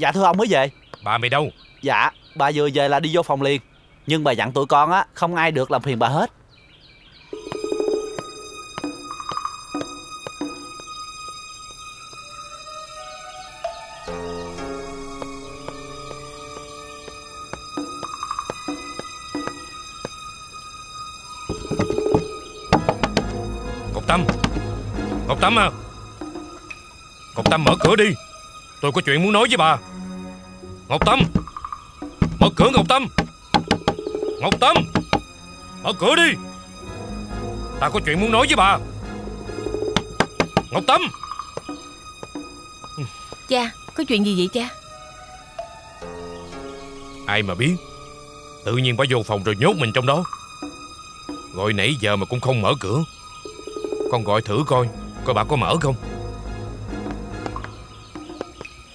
Dạ thưa ông mới về. Bà mày đâu? Dạ bà vừa về là đi vô phòng liền. Nhưng bà dặn tụi con á, không ai được làm phiền bà hết. Ngọc Tâm à, Ngọc Tâm mở cửa đi, tôi có chuyện muốn nói với bà. Ngọc Tâm, mở cửa. Ngọc Tâm, Ngọc Tâm, mở cửa đi, ta có chuyện muốn nói với bà. Ngọc Tâm. Cha, có chuyện gì vậy cha? Ai mà biết, tự nhiên bà vô phòng rồi nhốt mình trong đó. Gọi nãy giờ mà cũng không mở cửa. Con gọi thử coi, coi bà có mở không.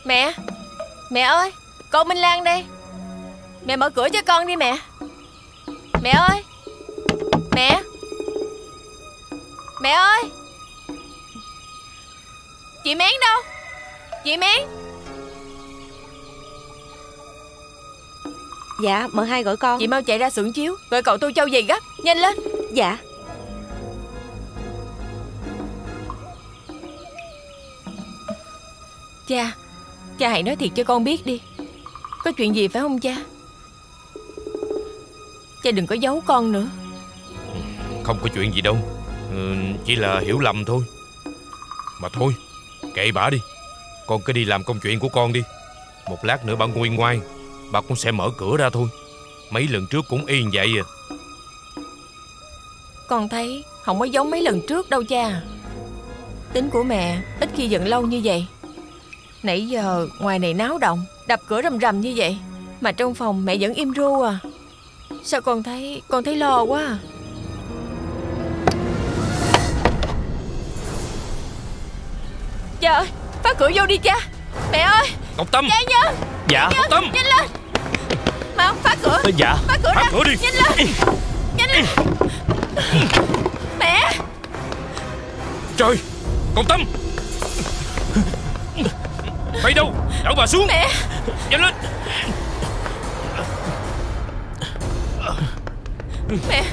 Mẹ, mẹ ơi, con Minh Lan đây. Mẹ mở cửa cho con đi mẹ. Mẹ ơi, mẹ. Mẹ ơi. Chị Mén đâu? Chị Mén. Dạ, mợ hai gọi con. Chị mau chạy ra xưởng chiếu, gọi cậu Tô Châu về gấp, nhanh lên. Dạ. Cha, cha hãy nói thiệt cho con biết đi. Có chuyện gì phải không cha? Cha đừng có giấu con nữa. Không có chuyện gì đâu, chỉ là hiểu lầm thôi. Mà thôi, kệ bả đi, con cứ đi làm công chuyện của con đi. Một lát nữa bà nguyên ngoan, bà cũng sẽ mở cửa ra thôi. Mấy lần trước cũng y như vậy à. Con thấy không có giống mấy lần trước đâu cha. Tính của mẹ ít khi giận lâu như vậy. Nãy giờ ngoài này náo động, đập cửa rầm rầm như vậy, mà trong phòng mẹ vẫn im ru à. Sao con thấy lo quá à. Cha ơi, phá cửa vô đi cha. Mẹ ơi. Ngọc Tâm. Cha nhớ. Dạ Ngọc Tâm. Nhanh lên. Mà ông phá cửa. Dạ. Phá cửa ra. Phá cửa đi. Nhanh lên. Nhanh lên. Mẹ. Trời. Ngọc Tâm. Mày đâu? Đẩu bà xuống. Mẹ. Nhanh lên. Mẹ.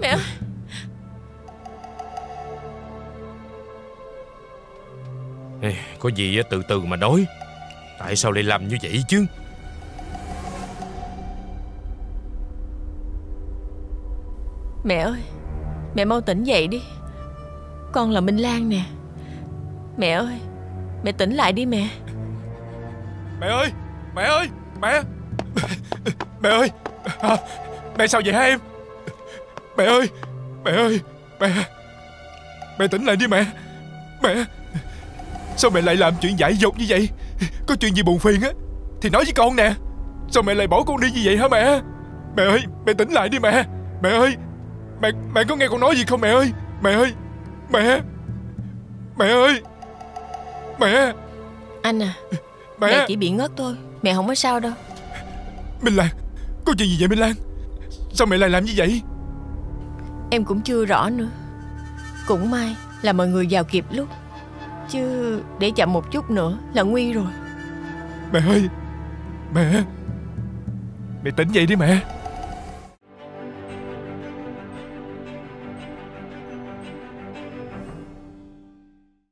Mẹ ơi. Ê, có gì từ từ mà nói. Tại sao lại làm như vậy chứ? Mẹ ơi, mẹ mau tỉnh dậy đi. Con là Minh Lan nè. Mẹ ơi, mẹ tỉnh lại đi mẹ. Mẹ ơi, mẹ ơi, mẹ. Mẹ ơi, mẹ sao vậy hả em? Mẹ ơi, mẹ ơi, mẹ. Mẹ tỉnh lại đi mẹ. Mẹ, sao mẹ lại làm chuyện dại dột như vậy? Có chuyện gì buồn phiền á thì nói với con nè. Sao mẹ lại bỏ con đi như vậy hả mẹ? Mẹ ơi, mẹ tỉnh lại đi mẹ. Mẹ ơi, mẹ có nghe con nói gì không mẹ ơi? Mẹ ơi, mẹ. Mẹ ơi. Mẹ. Anh à, mẹ chỉ bị ngất thôi, mẹ không có sao đâu. Minh Lan, có chuyện gì vậy Minh Lan? Sao mẹ lại làm như vậy? Em cũng chưa rõ nữa. Cũng may là mọi người vào kịp lúc, chứ để chậm một chút nữa là nguy rồi. Mẹ ơi. Mẹ. Mẹ tỉnh dậy đi mẹ.